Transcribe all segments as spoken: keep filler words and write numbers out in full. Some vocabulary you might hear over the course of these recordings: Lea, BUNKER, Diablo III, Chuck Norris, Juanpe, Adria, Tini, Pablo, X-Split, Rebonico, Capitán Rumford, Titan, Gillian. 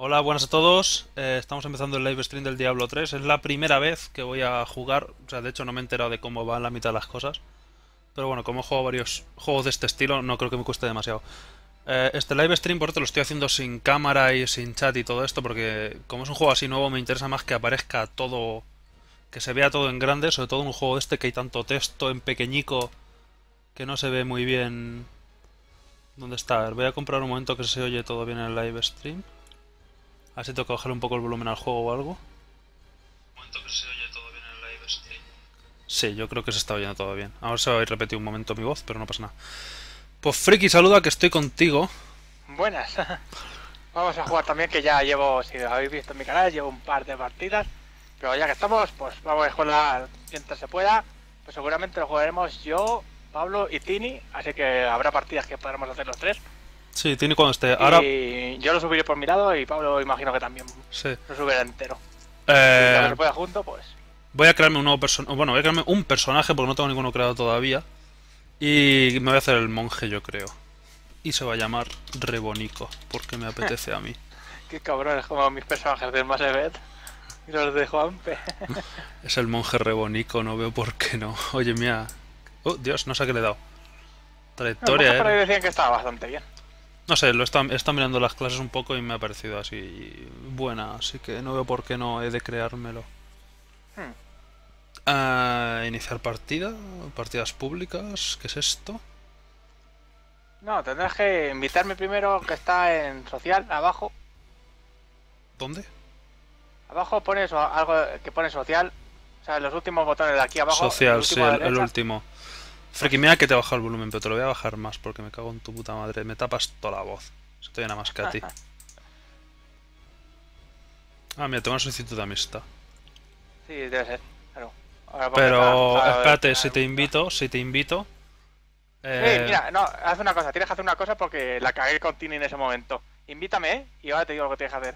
Hola, buenas a todos. Eh, estamos empezando el live stream del Diablo tres. Es la primera vez que voy a jugar. O sea, de hecho no me he enterado de cómo van la mitad de las cosas. Pero bueno, como he jugado varios juegos de este estilo, no creo que me cueste demasiado. Eh, este live stream, por otro, lo estoy haciendo sin cámara y sin chat y todo esto, porque como es un juego así nuevo, me interesa más que aparezca todo, que se vea todo en grande, sobre todo en un juego de este que hay tanto texto en pequeñico que no se ve muy bien. ¿Dónde está? A ver, voy a comprar un momento que se oye todo bien en el live stream. A ver si tengo que bajar un poco el volumen al juego o algo. Un momento que se oye todo bien en el live stream. Sí, yo creo que se está oyendo todo bien. Ahora se va a ir repetido un momento mi voz, pero no pasa nada. Pues Friki, saluda, que estoy contigo. Buenas. Vamos a jugar también, que ya llevo, si lo habéis visto en mi canal, llevo un par de partidas. Pero ya que estamos, pues vamos a jugar mientras se pueda. Pues seguramente lo jugaremos yo, Pablo y Tini. Así que habrá partidas que podremos hacer los tres. Sí, Tini cuando esté. Ahora... Y yo lo subiré por mi lado y Pablo imagino que también sí. Lo subirá entero. Eh... Si lo que se pueda junto, pues... Voy a crearme un nuevo personaje. Bueno, voy a crearme un personaje porque no tengo ninguno creado todavía. Y me voy a hacer el monje, yo creo. Y se va a llamar Rebonico, porque me apetece a mí. Qué cabrón, es como mis personajes del Mass Effect y los de Juanpe. Es el monje Rebonico, no veo por qué no. Oye, mía... Oh, Dios, no sé a qué le he dado. Trayectoria, no, por ahí eh. Decían que estaba bastante bien. No sé, lo están, están mirando las clases un poco y me ha parecido así buena, así que no veo por qué no he de creármelo. Hmm. Ah, iniciar partida, partidas públicas, ¿qué es esto? No, tendrás que invitarme primero, que está en social, abajo. ¿Dónde? Abajo pones algo que pone social, o sea, los últimos botones de aquí abajo. Social, el último, sí, el, el último. Friki, mira que te he bajado el volumen, pero te lo voy a bajar más porque me cago en tu puta madre. Me tapas toda la voz. Estoy nada más que a ti. Ah, mira, tengo una solicitud de amistad. Sí, debe ser, claro. Ahora pero a, a, a, espérate, a, a, si te invito, si te invito... Eh... Sí, mira, no, haz una cosa, tienes que hacer una cosa porque la cagué con Tini en ese momento. Invítame, ¿eh? Y ahora te digo lo que tienes que hacer.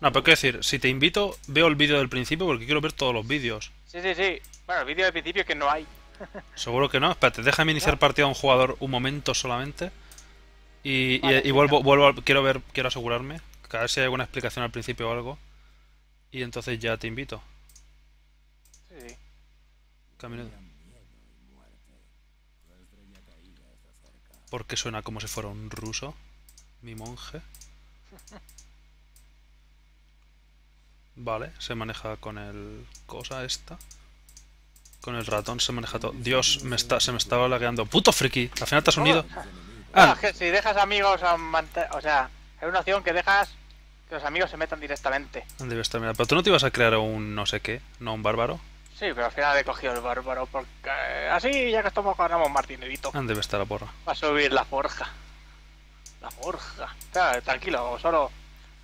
No, pero quiero decir, si te invito, veo el vídeo del principio porque quiero ver todos los vídeos. Sí, sí, sí. Bueno, el vídeo del principio es que no hay. Seguro que no, espérate, déjame iniciar partida a un jugador un momento solamente. Y, vale, y, y vuelvo, vuelvo a, quiero ver, quiero asegurarme, a ver si hay alguna explicación al principio o algo. Y entonces ya te invito. Sí. Camino. Porque suena como si fuera un ruso, mi monje. Vale, se maneja con el cosa esta. Con el ratón se maneja todo. Dios, me está, se me estaba lagueando. ¡Puto friki! ¿Al final te has unido? Ah, no, si dejas amigos... A o sea, es una opción que dejas que los amigos se metan directamente. Directamente. Pero tú no te ibas a crear un no sé qué, no un bárbaro. Sí, pero al final he cogido el bárbaro porque... Así ya que estamos ganamos más dinerito. ¿Dónde está la porra? Va a subir la forja. La forja. Claro, tranquilo, solo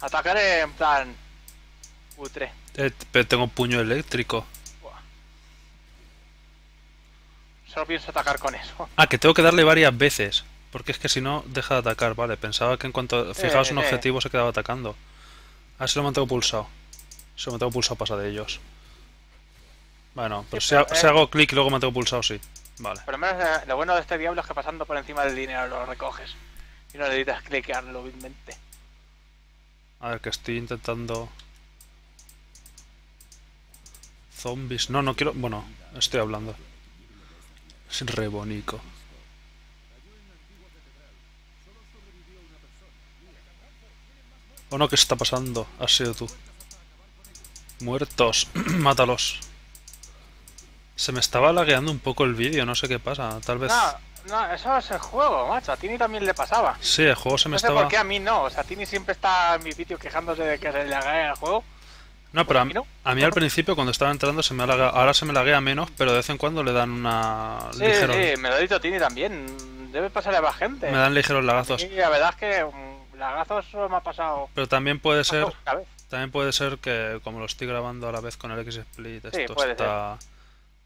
atacaré en plan... Utre. Eh, pero tengo puño eléctrico. Solo pienso atacar con eso. Ah, que tengo que darle varias veces. Porque es que si no, deja de atacar. Vale, pensaba que en cuanto fijabas eh, un eh. objetivo se quedaba atacando. Ah, se lo mantengo pulsado. Se lo mantengo pulsado pasa de ellos. Bueno, pero sí, si, pero, ha, eh, si hago clic y luego mantengo pulsado, sí. Vale. Por lo menos eh, lo bueno de este diablo es que pasando por encima del dinero lo recoges. Y no necesitas cliquearlo vilmente. A ver, que estoy intentando... Zombies... No, no quiero... Bueno, estoy hablando. Es Rebonico. ¿O no? ¿Qué está pasando? Has sido tú. Muertos. Mátalos. Se me estaba lagueando un poco el vídeo, no sé qué pasa. Tal vez... No, no, eso es el juego, macho. A Tini también le pasaba. Sí, el juego se me estaba... No sé por qué a mí no. O sea, Tini siempre está en mi vídeo quejándose de que se le laguea el juego. No, pero a, a mí al principio cuando estaba entrando se me alaga, ahora se me laguea menos, pero de vez en cuando le dan una... Sí, ligero... sí, me lo ha dicho Tini también, debe pasarle a la gente. Me dan ligeros lagazos. Sí, la verdad es que um, lagazos solo me ha pasado... Pero también puede ser también puede ser que como lo estoy grabando a la vez con el X-Split, esto, sí, está,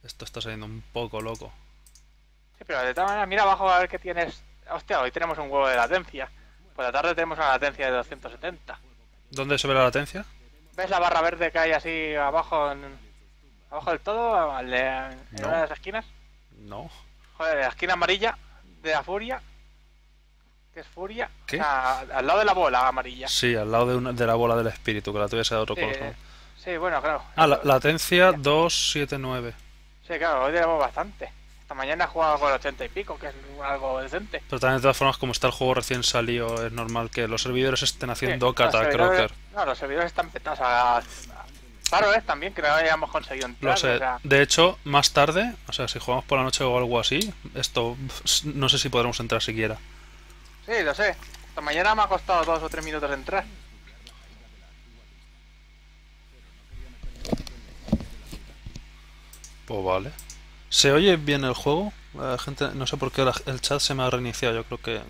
esto está saliendo un poco loco. Sí, pero de todas maneras, mira abajo a ver qué tienes... Hostia, hoy tenemos un huevo de latencia. Por la tarde tenemos una latencia de doscientos setenta. ¿Dónde se ve la latencia? ¿Ves la barra verde que hay así abajo en, abajo del todo? En, en no. Una de las esquinas. No. Joder, la esquina amarilla de la furia. ¿Qué es furia? ¿Qué? O sea, al lado de la bola amarilla. Sí, al lado de, una, de la bola del espíritu, que la tuviese de otro sí, color. ¿No? Sí, bueno, claro. Ah, la, latencia dos siete nueve. Sí, claro, hoy tenemos bastante. Esta mañana he jugado con ochenta y pico, que es algo decente. Pero también, de todas formas, como está el juego recién salido, es normal que los servidores estén haciendo sí, cata, crocker. No, los servidores están petados a... Claro, es también que no hayamos conseguido entrar. Lo sé. O sea... De hecho, más tarde, o sea, si jugamos por la noche o algo así, esto no sé si podremos entrar siquiera. Sí, lo sé. Esta mañana me ha costado dos o tres minutos entrar. Pues vale. ¿Se oye bien el juego? La gente, no sé por qué la, el chat se me ha reiniciado. Yo creo que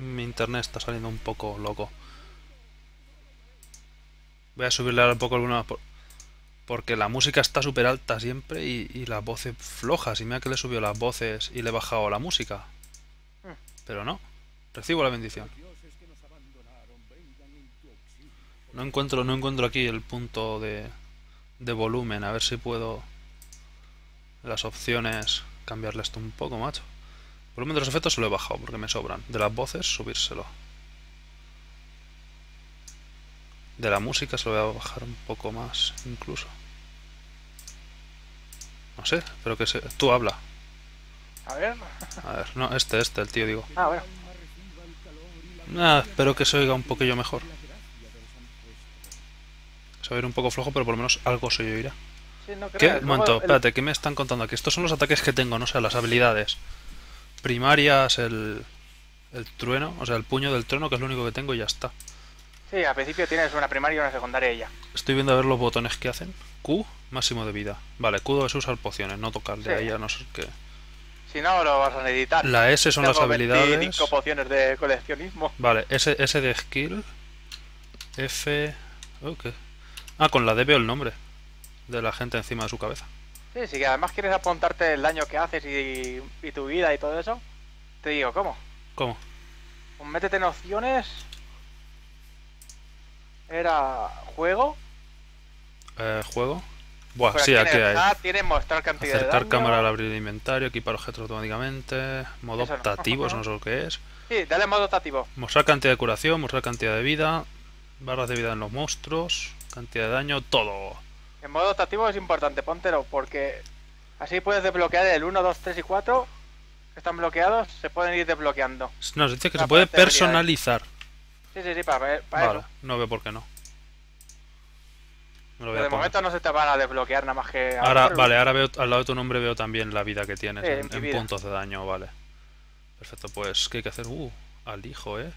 mi internet está saliendo un poco loco. Voy a subirle ahora un poco alguna... Por... Porque la música está súper alta siempre y, y las voces flojas. Y mira que le subió las voces y le he bajado la música. Mm. Pero no. Recibo la bendición. No encuentro, no encuentro aquí el punto de, de volumen. A ver si puedo... Las opciones... Cambiarle esto un poco, macho. El volumen de los efectos se lo he bajado porque me sobran. De las voces, subírselo. De la música se lo voy a bajar un poco más, incluso. No sé, pero que se... Tú habla. A ver... A ver, no, este, este, el tío, digo. Ah, bueno. Nah, espero que se oiga un poquillo mejor. Se va a ir un poco flojo, pero por lo menos algo se oirá. Sí, no creo. ¿Qué? Un momento, el... espérate, ¿qué me están contando aquí? Estos son los ataques que tengo, no sé, las habilidades. Primarias, el... El trueno, o sea, el puño del trueno, que es lo único que tengo y ya está. Sí, al principio tienes una primaria y una secundaria y ya. Estoy viendo a ver los botones que hacen. Q, máximo de vida. Vale, Q es usar pociones, no tocarle sí. Ahí a no ser que... Si no, lo vas a necesitar. La S son Tengo las habilidades. veinticinco pociones de coleccionismo. Vale, S, S de skill. F... Okay. Ah, con la D veo el nombre de la gente encima de su cabeza. Sí, sí, que además quieres apuntarte el daño que haces y, y tu vida y todo eso. Te digo, ¿cómo? ¿Cómo? Pues métete en opciones... Era juego. Eh, juego. Buah, pues sí, aquí hay. Ah, tiene mostrar cantidad Acercar de daño. Cámara al abrir el inventario, equipar objetos automáticamente. Modo eso optativo, no. eso no sé lo que es. Sí, dale modo optativo. Mostrar cantidad de curación, mostrar cantidad de vida, barras de vida en los monstruos, cantidad de daño, todo. En modo optativo es importante, póntelo, porque así puedes desbloquear el uno, dos, tres y cuatro que están bloqueados, se pueden ir desbloqueando. No, se dice que La se puede personalizar. Sí, sí, sí, para, para vale, eso. No veo por qué no. Me lo voy a de poner. Momento no se te van a desbloquear nada más que... Ahora, vale, ahora veo, al lado de tu nombre veo también la vida que tienes sí, en, en, en puntos de daño, vale. Perfecto, pues, ¿qué hay que hacer? Uh, alijo, eh.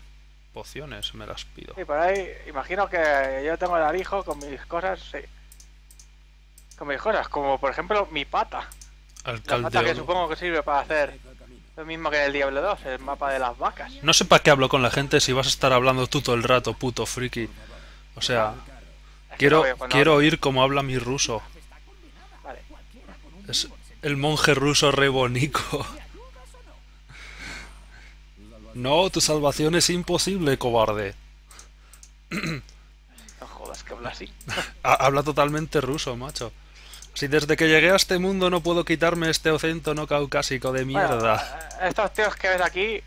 Pociones, me las pido. Sí, por ahí, imagino que yo tengo el alijo con mis cosas, sí. Con mis cosas, como por ejemplo mi pata. Alcalde. La pata que supongo que sirve para hacer... Lo mismo que en el Diablo dos, el mapa de las vacas. No sé para qué hablo con la gente si vas a estar hablando tú todo el rato, puto friki. O sea, es que quiero, no quiero oír cómo habla mi ruso. Vale. Es el monje ruso Rebonico. No, tu salvación es imposible, cobarde. No jodas que habla así. Habla totalmente ruso, macho. Si desde que llegué a este mundo no puedo quitarme este acento no caucásico de mierda. Bueno, estos tíos que ves aquí...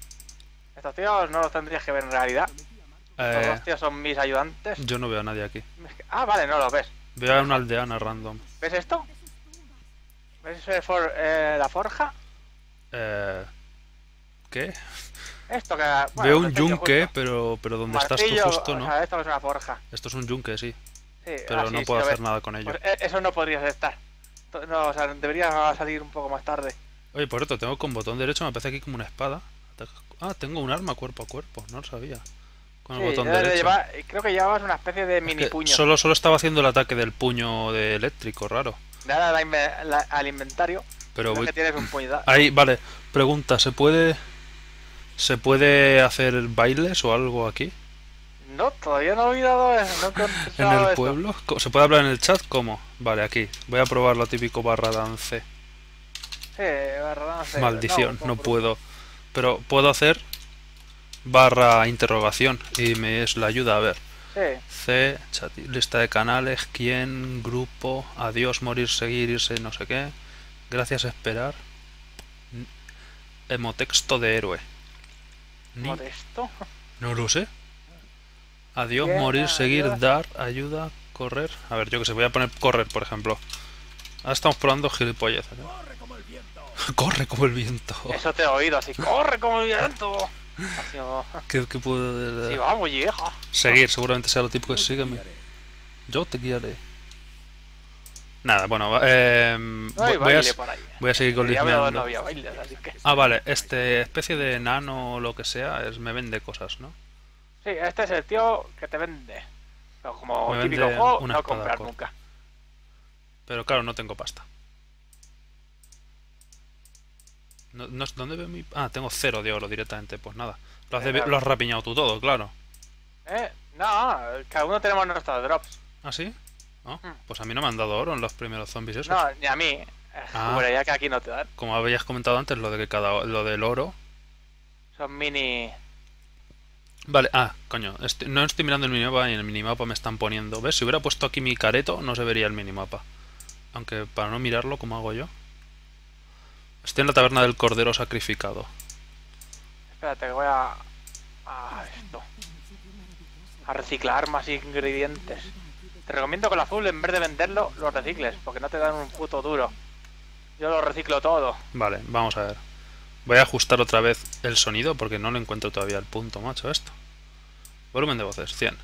Estos tíos no los tendrías que ver en realidad. Eh, estos tíos son mis ayudantes. Yo no veo a nadie aquí. Ah, vale, no los ves. Veo a una aldeana random. ¿Ves esto? ¿Ves eh, for, eh, la forja? Eh... ¿Qué? Esto que... Bueno, veo un yunque, pero, pero donde Martillo, estás tú justo, ¿no? O sea, esto es una forja. Esto es un yunque, sí. Sí, pero ah, no sí, puedo hacer ves. nada con ello. Pues eso no podrías estar. No, o sea, deberías salir un poco más tarde. Oye, por cierto, tengo con botón derecho, me aparece aquí como una espada. Ah, tengo un arma cuerpo a cuerpo, no lo sabía. Con el sí, botón derecho. Llevar, creo que llevabas una especie de es mini puño. Solo, solo estaba haciendo el ataque del puño de eléctrico, raro. Nada, la inve la, al inventario. Pero voy... que tienes un puño. Ahí, vale. Pregunta, ¿se puede, ¿se puede hacer bailes o algo aquí? No, todavía no he olvidado eso, no he ¿En el pueblo? Esto. ¿Se puede hablar en el chat? ¿Cómo? Vale, aquí. Voy a probar lo típico barra dance. Sí, barra dance. Maldición, no, no puedo. Pero puedo hacer barra interrogación y me es la ayuda, a ver. Sí. C, chat, lista de canales, quién, grupo, adiós, morir, seguir, irse, no sé qué. Gracias, esperar. Hemotexto de héroe. Ni... ¿Por esto? No lo sé. Adiós, yeah, morir, seguir, adiós. Dar, ayuda, correr. A ver, yo que sé, voy a poner correr, por ejemplo. Ahora estamos probando gilipollas, ¿no? Corre como el viento. Corre como el viento. Eso te he oído, así. Corre como el viento. Así, ¿no? ¿Qué, qué puedo...? Sí, vamos, vieja. Seguir, seguramente sea lo típico que sígueme. Yo te guiaré. Nada, bueno, eh, no hay voy, baile a, por ahí. Voy a seguir con el no había baile, así que... Ah, vale, este especie de nano o lo que sea es, me vende cosas, ¿no? Sí, este es el tío que te vende. Pero como me típico vende juego, no comprar cor. nunca. Pero claro, no tengo pasta. No, no, ¿Dónde veo mi...? Ah, tengo cero de oro directamente, pues nada. Lo has, eh, de... lo has rapiñado tú todo, claro. Eh, no, cada uno tenemos nuestros drops. ¿Ah, sí? ¿No? Pues a mí no me han dado oro en los primeros zombies esos. No, ni a mí. Ah, bueno, ya que aquí no te dan. Como habías comentado antes, lo de que cada lo del oro. Son mini... Vale, ah, coño, estoy, no estoy mirando el minimapa y en el minimapa me están poniendo. ¿Ves? Si hubiera puesto aquí mi careto, no se vería el minimapa. Aunque para no mirarlo, ¿cómo hago yo? Estoy en la taberna del cordero sacrificado. Espérate, que voy a... a esto. A reciclar más ingredientes. Te recomiendo que el azul, en vez de venderlo, lo recicles, porque no te dan un puto duro. Yo lo reciclo todo. Vale, vamos a ver. Voy a ajustar otra vez el sonido, porque no lo encuentro todavía el punto, macho, esto. Volumen de voces, cien.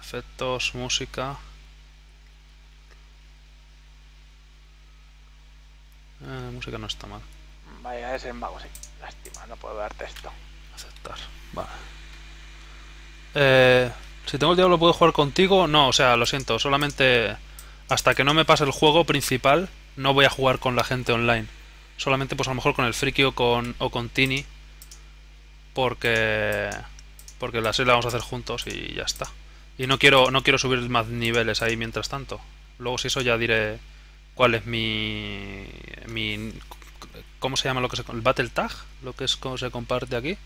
Efectos, música... Eh, música no está mal. Vaya, es en vago, sí. Lástima, no puedo darte esto. Aceptar, vale. Eh... Si tengo el diablo, ¿puedo jugar contigo? No, o sea, lo siento, solamente hasta que no me pase el juego principal no voy a jugar con la gente online. Solamente pues a lo mejor con el friki o con, o con Tini, porque porque la serie la vamos a hacer juntos y ya está. Y no quiero no quiero subir más niveles ahí mientras tanto. Luego si eso ya diré cuál es mi... mi ¿cómo se llama lo que se... el battle tag? Lo que es como se comparte aquí.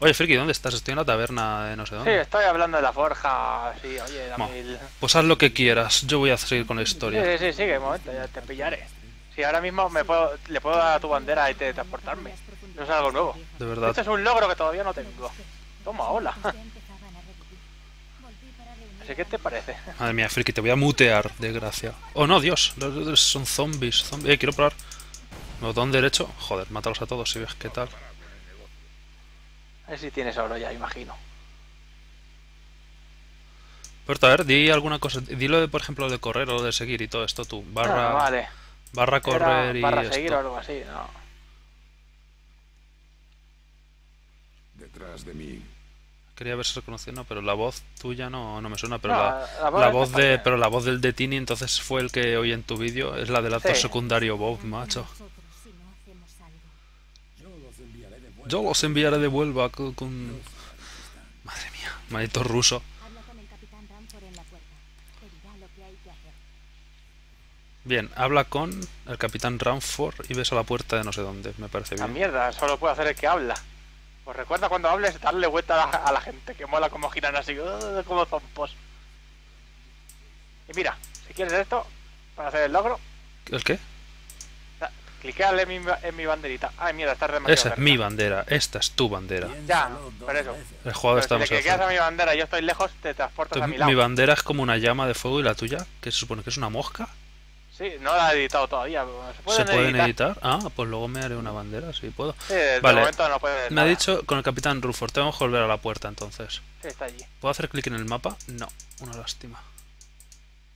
Oye, friki, ¿dónde estás? Estoy en la taberna de no sé dónde. Sí, estoy hablando de la forja. Sí, oye, dame bueno, el... Pues haz lo que quieras, yo voy a seguir con la historia. Sí, sí, sí, sigue, momento, ya te pillaré. Si sí, ahora mismo me puedo, le puedo dar a tu bandera y te transportarme. No es algo nuevo. De verdad. Este es un logro que todavía no tengo. Toma, hola. Así que, ¿te parece? Madre mía, friki, te voy a mutear, desgracia. Oh, no, Dios, son zombies. Zombi... Eh, quiero probar. Botón derecho. Joder, mátalos a todos si ves qué tal. A ver si tienes oro ya, imagino. Pero a ver, di alguna cosa. Dilo de, por ejemplo, de correr o de seguir y todo esto tú. Barra, no, vale. barra correr Era, y barra esto. Seguir o algo así, no. Detrás de mí. Quería verse reconocido, no, pero la voz tuya no, no me suena, pero no, la, la voz, la voz de, pero la voz del de Tini entonces fue el que oí en tu vídeo, es la del actor sí. secundario Bob, macho. Yo los enviaré de vuelta con... Madre mía, maldito ruso. Bien, habla con el Capitán Rumford y ves a la puerta de no sé dónde, me parece bien. La mierda, solo puede hacer el que habla. Pues recuerda cuando hables darle vuelta a la, a la gente, que mola como giran así, como zompos. Y mira, si quieres esto, para hacer el logro... ¿El qué? Cliqueale en mi, en mi banderita. Ay, mierda, está demasiado Esa cerca. Es mi bandera, esta es tu bandera. Ya, por eso. El jugador está más cerca. Si le cliqueas a mi bandera y yo estoy lejos, te transportas Entonces, a mi lado. Mi bandera es como una llama de fuego y la tuya, que se supone que es una mosca. Sí, no la he editado todavía. ¿Se pueden, ¿Se pueden editar? editar? Ah, pues luego me haré una bandera, si puedo. Sí, de vale. momento no puedes. Me nada. ha dicho con el Capitán Rumford, tengo que volver a la puerta entonces. Sí, está allí. ¿Puedo hacer clic en el mapa? No, una lástima.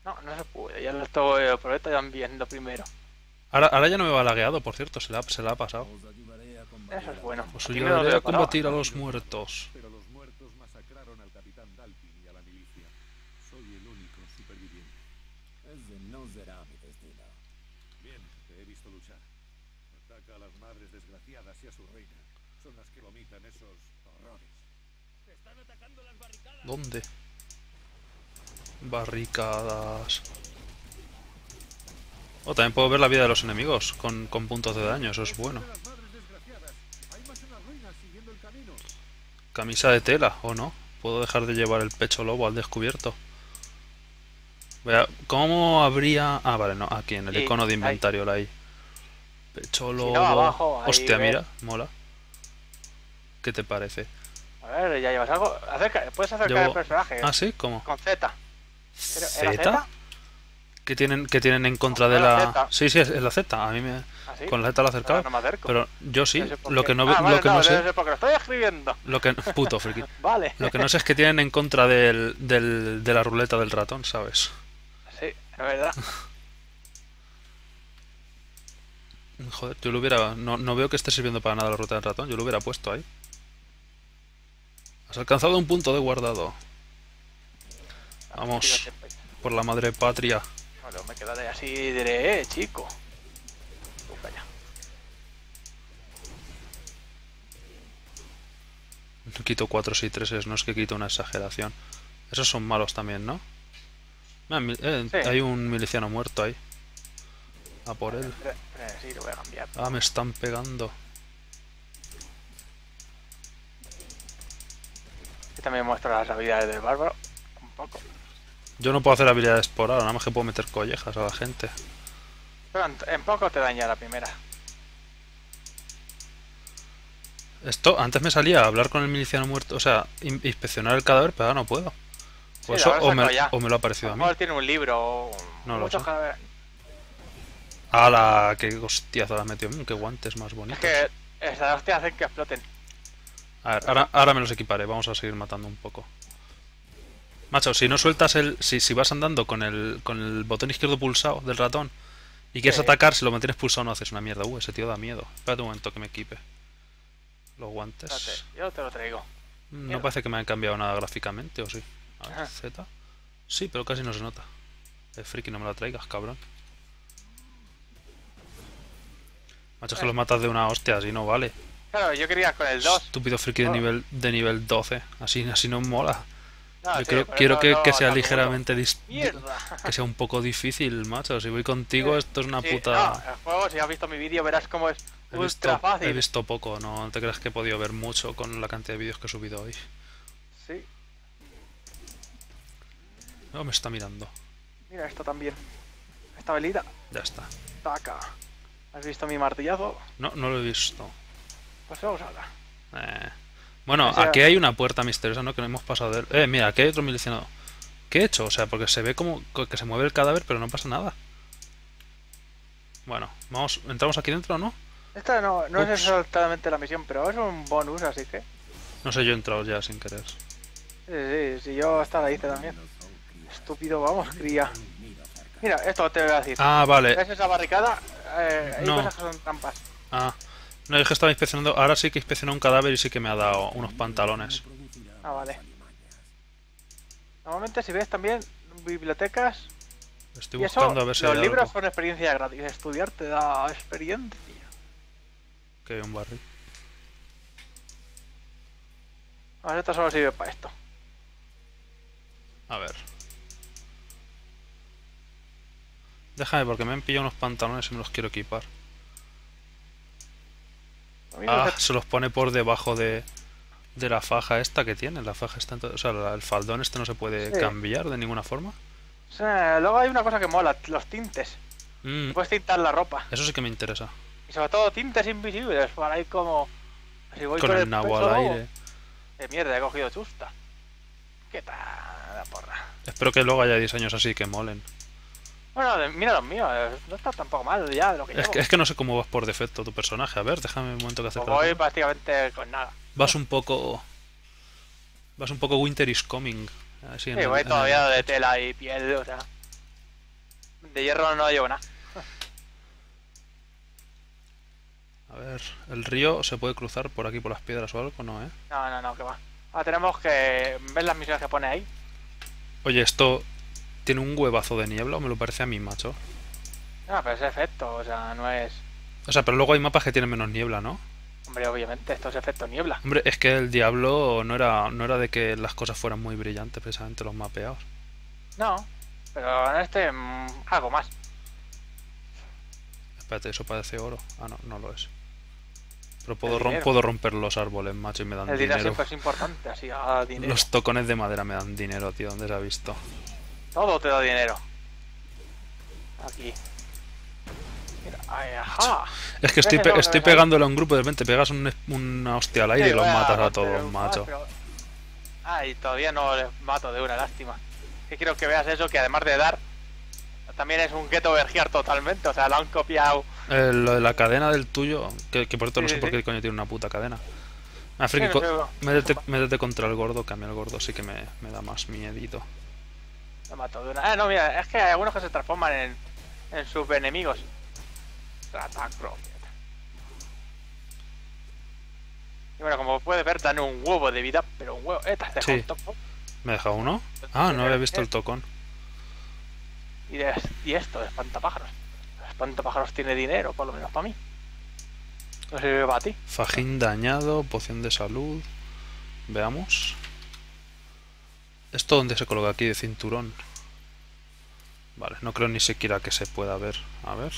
No, no se puede, ya lo estoy, pero estoy viendo primero. Ahora, ahora ya no me va lagueado, por cierto, se la, se la ha pasado. Eso es bueno. Os ayudaré a combatir a los muertos. Pero los muertos masacraron al capitán Dalpin y a la milicia. Soy el único superviviente. Ese no será mi destino. Bien, te he visto luchar. Ataca a las madres desgraciadas y a su reina. Son las que vomitan esos horrores. Te están atacando las barricadas. ¿Dónde? Barricadas. O oh, también puedo ver la vida de los enemigos con, con puntos de daño, eso es bueno. Camisa de tela, ¿o no? Puedo dejar de llevar el pecho lobo al descubierto. Vea, ¿cómo habría...? Ah, vale, no, aquí en el sí, icono de inventario la hay. Pecho lobo... Si no, abajo, ahí, Hostia, ven. mira, mola. ¿Qué te parece? A ver, ya llevas algo. Acerca, puedes acercar Llevo... el personaje. Ah, sí, ¿cómo? Con Z. ¿Era Z? ¿Qué tienen, que tienen en contra con de la... la... Sí, sí, es la Z. A mí me... ¿Ah, sí? Con la Z la acercaba. No, no pero yo sí. No lo que no, ah, vale, lo que no, no sé... Porque lo estoy escribiendo. Lo que... Puto friki. Vale. Lo que no sé es que tienen en contra del, del, de la ruleta del ratón, ¿sabes? Sí, es verdad. Joder, yo lo hubiera... No, no veo que esté sirviendo para nada la ruleta del ratón. Yo lo hubiera puesto ahí. Has alcanzado un punto de guardado. Vamos. Por la madre patria. Bueno, me quedaré así y diré, eh, chico. Calla. No quito cuatro y tres, no es que quito una exageración. Esos son malos también, ¿no? Eh, sí. Hay un miliciano muerto ahí. A por él. Sí, lo voy a cambiar. Ah, me están pegando. Aquí también muestro las habilidades del bárbaro. Un poco. Yo no puedo hacer habilidades por ahora, nada más que puedo meter collejas a la gente. Pero en poco te daña la primera. Esto, antes me salía a hablar con el miliciano muerto, o sea, in inspeccionar el cadáver, pero ahora no puedo. O, sí, eso, o, me, o me lo ha parecido a, a mí. Tiene un libro o no muchos cadáveres. ¡Hala! ¡Qué hostiazo la metió! ¡Qué guantes más bonitos! Es que esas hostias hacen que exploten. A ver, ahora, ahora me los equiparé, vamos a seguir matando un poco. Macho, si no sueltas el... Si, si vas andando con el, con el botón izquierdo pulsado del ratón y quieres sí. atacar, si lo mantienes pulsado no haces una mierda. Uh, ese tío da miedo. Espérate un momento que me equipe los guantes. Espérate, yo te lo traigo. No miedo. Parece que me han cambiado nada gráficamente, ¿o sí? A ver, Z. Sí, pero casi no se nota. El friki no me lo traigas, cabrón. Macho, es que los matas de una hostia, así no vale. Claro, yo quería con el dos. Estúpido friki de nivel, de nivel doce. Así, así no mola. No, yo creo, sí, quiero no, que, que sea no, ligeramente distinto. Que sea un poco difícil, macho. Si voy contigo, sí, esto es una sí, puta. No, el juego, si has visto mi vídeo, verás cómo es he ultra visto, fácil. He visto poco, no te creas que he podido ver mucho con la cantidad de vídeos que he subido hoy. Sí. No, me está mirando. Mira esto también. Esta velita. Ya está. Taca. ¿Has visto mi martillazo? No, no lo he visto. Pues vamos a hablar. Eh. Bueno, o sea, aquí hay una puerta misteriosa, ¿no? Que no hemos pasado de él. Eh, mira, aquí hay otro milicionado. ¿Qué he hecho? O sea, porque se ve como que se mueve el cadáver, pero no pasa nada. Bueno, vamos, entramos aquí dentro, ¿no? Esta no, no es exactamente la misión, pero es un bonus, así que... No sé, yo he entrado ya sin querer. Sí, sí, sí, yo hasta la hice también. Estúpido, vamos, cría. Mira, esto te voy a decir. Ah, vale. ¿Ves esa barricada? Eh, hay no. cosas que son trampas. Ah. No, es que estaba inspeccionando, ahora sí que inspeccionó un cadáver y sí que me ha dado unos pantalones. Ah, vale. Normalmente si ves también bibliotecas... Estoy buscando eso, a ver si los hay libros algo. Son experiencia gratis, estudiar te da experiencia. Que hay un barril. A ver, esto solo sirve para esto. A ver. Déjame porque me han pillado unos pantalones y me los quiero equipar. Ah, se los pone por debajo de, de la faja esta que tiene. La faja está, o sea, el faldón este no se puede sí. cambiar de ninguna forma. O sea, luego hay una cosa que mola, los tintes. Mm. Puedes tintar la ropa. Eso sí que me interesa. Y sobre todo tintes invisibles para ir como si voy con, con el nabo al aire. De mierda, he cogido chusta. ¿Qué tal la porra? Espero que luego haya diseños así que molen. Bueno, mira los míos, no está tampoco mal ya de lo que es, llevo. Que, es que no sé cómo vas por defecto tu personaje, a ver, déjame un momento que hacer. Voy prácticamente con nada. Vas un poco... Vas un poco Winter is Coming. Así sí, en, voy en, todavía en... de tela y piel, o sea... De hierro no llevo nada. A ver, ¿el río se puede cruzar por aquí por las piedras o algo? No, ¿eh? No, no, no, que va. Ahora tenemos que... ¿Ves las misiones que pone ahí? Oye, esto... ¿Tiene un huevazo de niebla o me lo parece a mí, macho? No, pero es efecto, o sea, no es... O sea, pero luego hay mapas que tienen menos niebla, ¿no? Hombre, obviamente, esto es efecto niebla. Hombre, es que el Diablo no era, no era de que las cosas fueran muy brillantes, precisamente los mapeados. No, pero en este mmm, algo más. Espérate, eso parece oro. Ah, no, no lo es. Pero puedo, rom puedo romper los árboles, macho, y me dan el dinero. El dinero siempre es importante, así a dinero. Los tocones de madera me dan dinero, tío, ¿dónde se ha visto? Todo te da dinero. Aquí. Ajá. Es que estoy, pe estoy pegándole a un grupo, de repente pegas un, una hostia al aire sí, y los a, matas a todos, pero, macho. Pero... Ah, y todavía no les mato de una, lástima. Que quiero que veas eso, que además de dar, también es un ghetto vergear totalmente, o sea, lo han copiado. Eh, lo de la cadena del tuyo, que, que por cierto sí, no sé sí, por qué sí. coño tiene una puta cadena. Ah, friki, sí, no, métete, métete contra el gordo, que a mí el gordo sí que me, me da más miedito. Lo mato de una. Ah, no, mira, es que hay algunos que se transforman en, en sus enemigos. Y bueno, como puedes ver, dan un huevo de vida, pero un huevo. ¿Te has dejado un tocón? ¿Me he dejado uno? Ah, no había visto el tocón. Y, de, y esto, de espantapájaros. El espantapájaros tiene dinero, por lo menos para mí. No sirve para ti. Fajín dañado, poción de salud. Veamos. ¿Esto dónde se coloca aquí de cinturón? Vale, no creo ni siquiera que se pueda ver. A ver.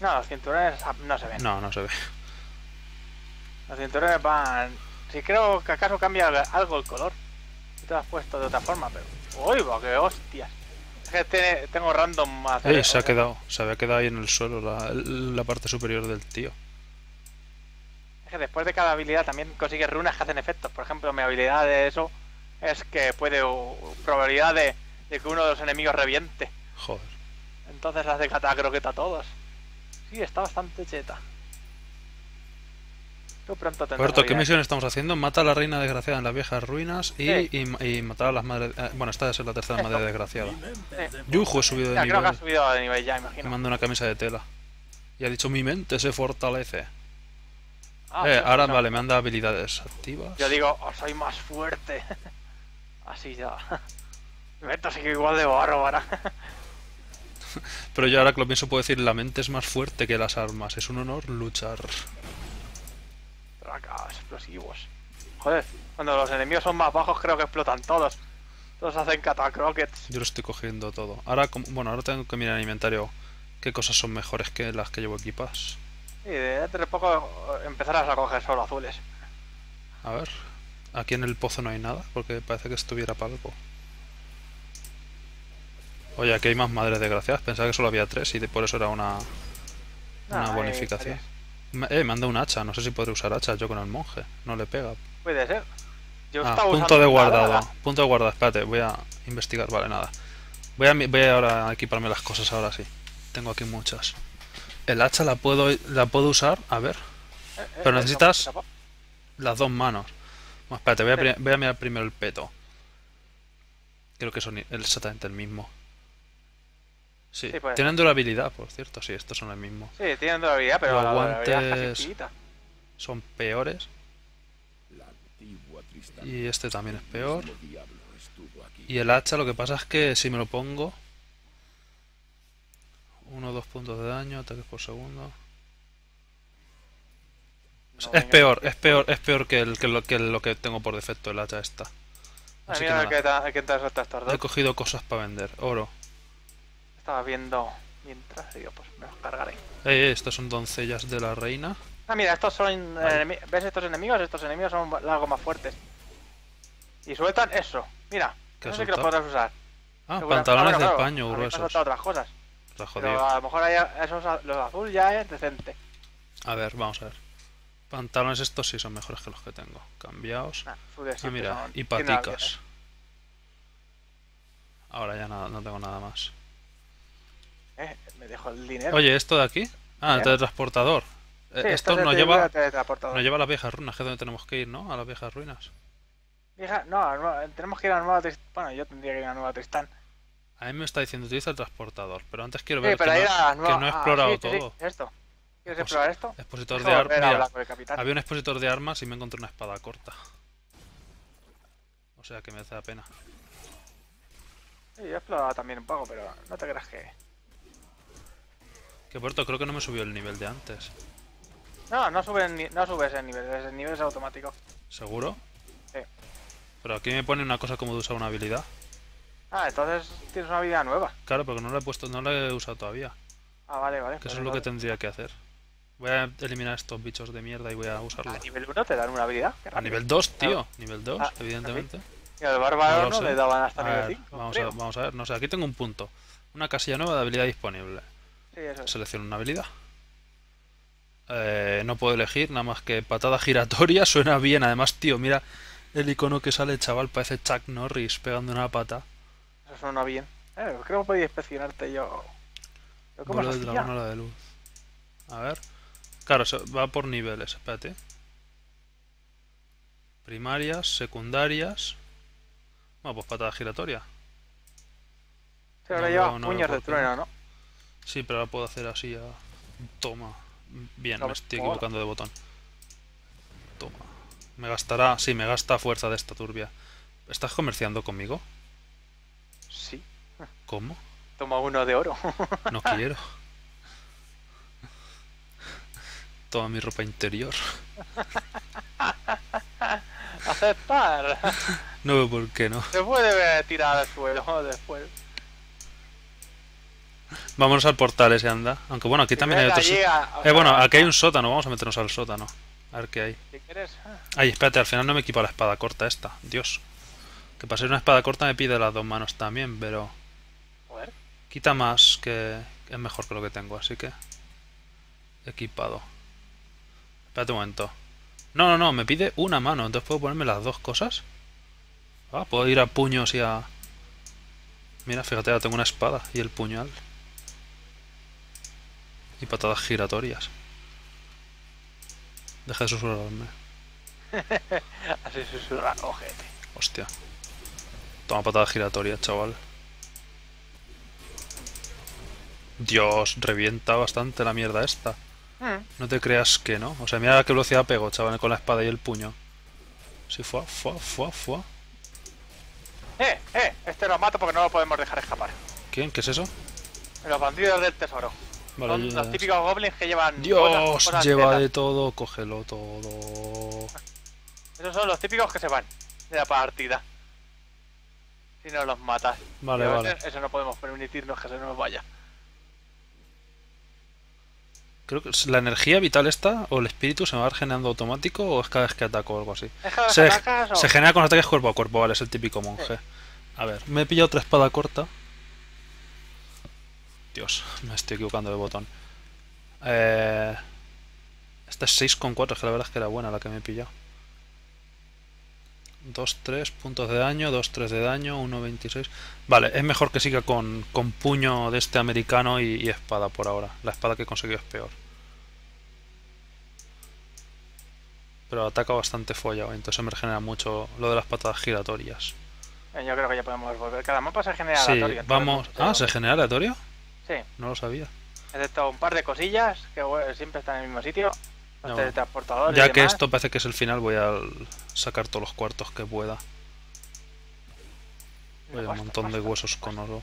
No, los cinturones no se ven. No, no se ven. Los cinturones van... Si creo que acaso cambia algo el color. Te lo has puesto de otra forma, pero... ¡Uy, qué hostias! Es que te... tengo random más... Ey, se ha quedado. Se había quedado ahí en el suelo, la, la parte superior del tío. Es que después de cada habilidad también consigues runas que hacen efectos. Por ejemplo, mi habilidad de eso es que puede... probabilidad de, de que uno de los enemigos reviente. Joder. Entonces hace catacroqueta a todos. Sí, está bastante cheta. Tú pronto tendrás. Roberto, ¿qué misión estamos haciendo? Mata a la reina desgraciada en las viejas ruinas y, sí. y, y matar a las madres. Eh, bueno, esta es la tercera Esto. madre desgraciada. Sí. Yujo, he subido de ya, nivel. Creo que ha subido de nivel ya, imagino. Me manda una camisa de tela. Y ha dicho: mi mente se fortalece. Ah, eh, sí, ahora no. Vale, me anda habilidades activas. Yo digo: oh, soy más fuerte. Así ya. Esto sigue igual de bárbara. Pero yo ahora que lo pienso puedo decir, la mente es más fuerte que las armas. Es un honor luchar. Tracas, explosivos. Joder, cuando los enemigos son más bajos creo que explotan todos. Todos hacen catacroquets. Yo lo estoy cogiendo todo. Ahora, bueno, ahora tengo que mirar en el inventario qué cosas son mejores que las que llevo equipadas. Y de entre poco empezarás a coger solo azules. A ver, aquí en el pozo no hay nada, porque parece que estuviera palco. Oye, aquí hay más madres desgraciadas. Pensaba que solo había tres y de por eso era una, una ah, bonificación. Me, eh, me han dado un hacha. No sé si podré usar hacha yo con el monje. No le pega. Puede ser. Yo ah, punto de guardado. Nada, nada. Punto de guardado. Espérate, voy a investigar. Vale, nada. Voy a, voy a ahora equiparme las cosas ahora sí. Tengo aquí muchas. El hacha la puedo, la puedo usar. A ver. Eh, eh, Pero necesitas eh, las dos manos. Bueno, espérate, voy a, voy a mirar primero el peto. Creo que son exactamente el mismo. Sí, sí pues. Tienen durabilidad, por cierto, sí, estos son el mismo. Sí, tienen durabilidad, pero los la guantes es casi son peores. Y este también es peor. Y el hacha, lo que pasa es que si me lo pongo... Uno o dos puntos de daño, ataques por segundo... No, es peor, es peor, es peor que, el, que, lo, que lo que tengo por defecto el hacha esta. Así Ay, que nada, que ta, que ta he cogido cosas para vender, oro. Estaba viendo mientras, digo, pues me los cargaré. Eh, estas son doncellas de la reina. Ah, mira, estos son... Vale. ¿Ves estos enemigos? Estos enemigos son algo más fuertes. Y sueltan eso, mira. No sé qué lo podrás usar. Ah, Segura, pantalones no, bueno, de claro, paño gruesos. Has soltado otras cosas. Pero a lo mejor hay esos, los azul ya es decente. A ver, vamos a ver. Pantalones estos sí son mejores que los que tengo. Cambiaos. Ah, ah mira, y paticas. Ahora ya nada, no tengo nada más. Eh, me dejo el dinero. Oye, ¿esto de aquí? Ah, el teletransportador. Sí, eh, esto nos lleva, nos lleva a las viejas ruinas, que es donde tenemos que ir, ¿no? A las viejas ruinas. Vieja, no, no, tenemos que ir a la nueva Tristán. Bueno, yo tendría que ir a la nueva Tristán. A mí me está diciendo, utiliza el transportador, pero antes quiero ver sí, que, no, nueva... que no he explorado ah, sí, sí, todo. Sí, esto. ¿Quieres Expos... explorar esto? Expositor de armas. Había un expositor de armas y me encontré una espada corta. O sea que merece la pena. Sí, yo he explorado también un poco, pero no te creas que... Que por cierto, creo que no me subió el nivel de antes. No, no subes no sube el nivel, el nivel es automático. ¿Seguro? Sí. Pero aquí me pone una cosa como de usar una habilidad. Ah, entonces tienes una habilidad nueva. Claro, porque no la he puesto, no la he usado todavía. Ah, vale, vale. Que pues eso es lo que tendría que hacer. Voy a eliminar estos bichos de mierda y voy a usarla. ¿A nivel uno te dan una habilidad? A nivel dos, tío. Claro. Nivel dos, ah, evidentemente. Y al bárbaro no, no le daban hasta nivel cinco. Vamos, vamos a ver, no sé, aquí tengo un punto. Una casilla nueva de habilidad disponible. Sí, eso es. Selecciono una habilidad. Eh, no puedo elegir, nada más que patada giratoria, suena bien. Además, tío, mira el icono que sale, chaval, parece Chuck Norris pegando una pata. Eso suena bien. Eh, creo que podía inspeccionarte yo. Vuelo del dragón a la de luz. A ver. Claro, va por niveles, espérate. Primarias, secundarias. Bueno, pues patada giratoria. Sí, ahora no, lleva no, puños no de trueno, ¿no? Sí, pero ahora puedo hacer así a... Toma. Bien, no, me estoy equivocando de botón. Toma. Me gastará... Sí, me gasta fuerza de esta turbia. ¿Estás comerciando conmigo? Sí. ¿Cómo? Toma uno de oro. No quiero. Toma mi ropa interior. Aceptar. No veo por qué no. Se puede tirar al suelo después. Vámonos al portal ese, anda. Aunque bueno, aquí si también hay otro... Llega, eh, sea, bueno, aquí hay un sótano. Vamos a meternos al sótano. A ver qué hay. Si quieres... Ay, espérate, al final no me equipa la espada corta esta. Dios. Que para ser una espada corta me pide las dos manos también, pero... Joder. Quita más, que es mejor que lo que tengo, así que... Equipado. Espérate un momento. No, no, no, me pide una mano. Entonces puedo ponerme las dos cosas. Ah, puedo ir a puños y a... Mira, fíjate, ahora tengo una espada y el puñal. Y patadas giratorias. Deja de susurrarme. Así susurra, ojete. Hostia. Toma patada giratoria, chaval. Dios, revienta bastante la mierda esta. Mm. No te creas que no. O sea, mira a qué velocidad pego, chaval, con la espada y el puño. Sí, fue, fue, fue, fue. Eh, eh, este lo mato porque no lo podemos dejar escapar. ¿Quién? ¿Qué es eso? Los bandidos del tesoro. Vale, son los típicos goblins que llevan... Dios, cosas, lleva tetas. De todo, cógelo todo. Esos son los típicos que se van de la partida. Si no los matas. Vale, pero vale. Eso no podemos permitirnos que se nos vaya. Creo que la energía vital esta, o el espíritu, se me va generando automático, o es cada vez que ataco o algo así. ¿Es cada vez se, que atacas, o... se genera con ataques cuerpo a cuerpo, vale, es el típico monje. Sí. A ver, me he pillado otra espada corta. Dios, me estoy equivocando de botón. Eh... Esta es seis coma cuatro, que la verdad es que era buena la que me he pillado. dos tres puntos de daño, dos tres de daño, uno veintiséis. Vale, es mejor que siga con, con puño de este americano y, y espada por ahora. La espada que he conseguido es peor. Pero ataca bastante follado, entonces me regenera mucho lo de las patadas giratorias. Yo creo que ya podemos volver. Cada mapa se genera aleatorio. Sí, vamos... Ah, ¿se genera aleatorio? Sí. No lo sabía. Excepto un par de cosillas que siempre están en el mismo sitio. Los teletransportadores. Ya que esto parece que es el final, voy a sacar todos los cuartos que pueda. Oye, un montón de huesos con oro.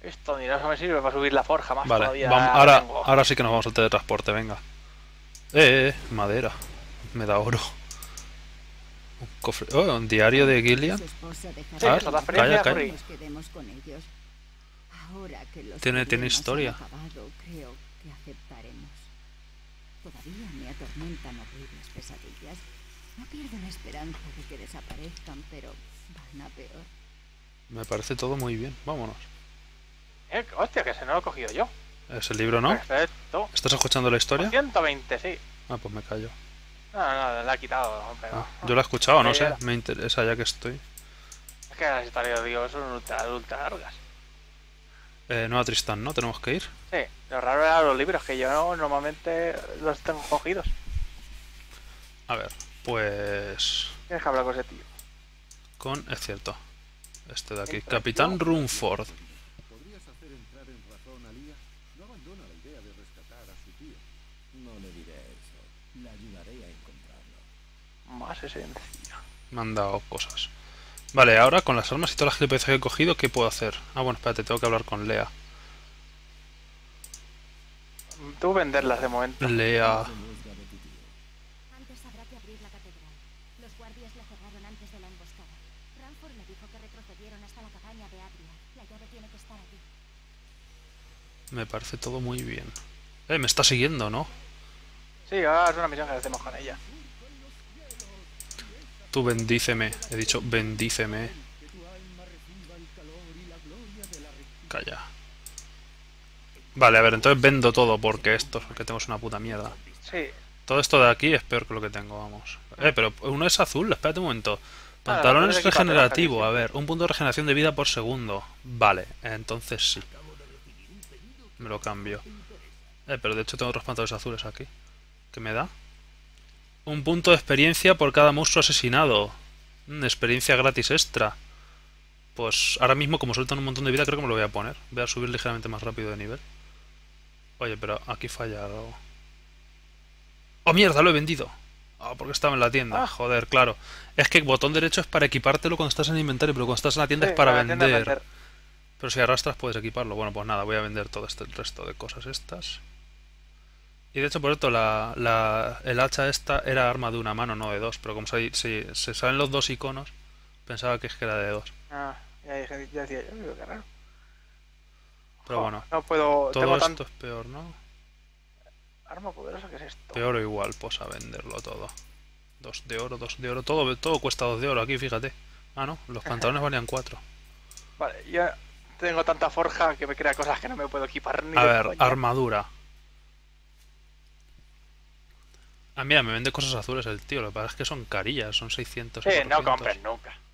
Esto ni no me sirve para subir la forja más todavía. Vale, ahora, ahora sí que nos vamos al teletransporte, venga. Eh, eh, madera. Me da oro. Un cofre. Oh, un diario de Gillian. Sí, a ver, calla, calla. Tiene, tiene historia. Acabado, creo que aceptaremos. Todavía me atormentan horribles pesadillas. No pierdo la esperanza de que desaparezcan, pero van a peor. Me parece todo muy bien. Vámonos. Eh, hostia, que se no lo he cogido yo. Es el libro, ¿no? Perfecto. ¿Estás escuchando la historia? ciento veinte, sí. Ah, pues me callo. No, no, la he quitado. Pero... Ah, yo la he escuchado, no sé. Me interesa ya que estoy. Es que las historias, digo, son ultra, ultra largas. Eh, no a Tristán, ¿no? Tenemos que ir. Sí, lo raro era los libros, que yo no, normalmente los tengo cogidos. A ver, pues... Tienes que hablar con ese tío. Con, es cierto, este de aquí, Capitán Rumford. ¿Podrías hacer entrar en razón a Lea? No abandona la idea de rescatar a su tío. No le diré eso, la ayudaré a encontrarlo. Más ese sencillo. Me han dado cosas. Vale, ahora con las armas y todas las clipes que he cogido, ¿qué puedo hacer? Ah, bueno, espérate, tengo que hablar con Lea. Tú venderlas de momento. Lea. Antes habrá que abrir la catedral. Los guardias la cerraron antes de la emboscada. Rumford me dijo que retrocedieron hasta la cabaña de Adria. La llave tiene que estar aquí. Me parece todo muy bien. Eh, me está siguiendo, ¿no? Sí, ahora es una misión que hacemos con ella. tú bendíceme. He dicho bendíceme. Calla. Vale, a ver, entonces vendo todo porque esto es que tenemos una puta mierda. Sí. Todo esto de aquí es peor que lo que tengo, vamos. Eh, pero uno es azul, espérate un momento. Pantalones regenerativo, a ver, un punto de regeneración de vida por segundo. Vale, entonces sí. Me lo cambio. Eh, pero de hecho tengo otros pantalones azules aquí. ¿Qué me da? Un punto de experiencia por cada monstruo asesinado. Mm, experiencia gratis extra. Pues ahora mismo, como sueltan un montón de vida, creo que me lo voy a poner. Voy a subir ligeramente más rápido de nivel. Oye, pero aquí falla algo. ¡Oh, mierda! Lo he vendido. Ah, oh, porque estaba en la tienda. Ah. Joder, claro. Es que el botón derecho es para equipártelo cuando estás en el inventario, pero cuando estás en la tienda sí, es para vender. vender. Pero si arrastras puedes equiparlo. Bueno, pues nada, voy a vender todo este el resto de cosas estas. Y de hecho, por esto, la, la, el hacha esta era arma de una mano, no de dos. Pero como se, se, se salen los dos iconos, pensaba que era de dos. Ah, ya, ya decía yo, digo, qué raro. Pero jo, bueno, no puedo, todo esto tan... es peor, ¿no? Arma poderosa, ¿qué es esto? Peor o igual, pues a venderlo todo. Dos de oro, dos de oro, todo, todo cuesta dos de oro aquí, fíjate. Ah, no, los pantalones valían cuatro. Vale, ya tengo tanta forja que me crea cosas que no me puedo equipar ni... A ver, compañía. Armadura. Ah, mira, me vende cosas azules el tío, lo que pasa es que son carillas, son seiscientos. Sí, cuatrocientos. No compres nunca.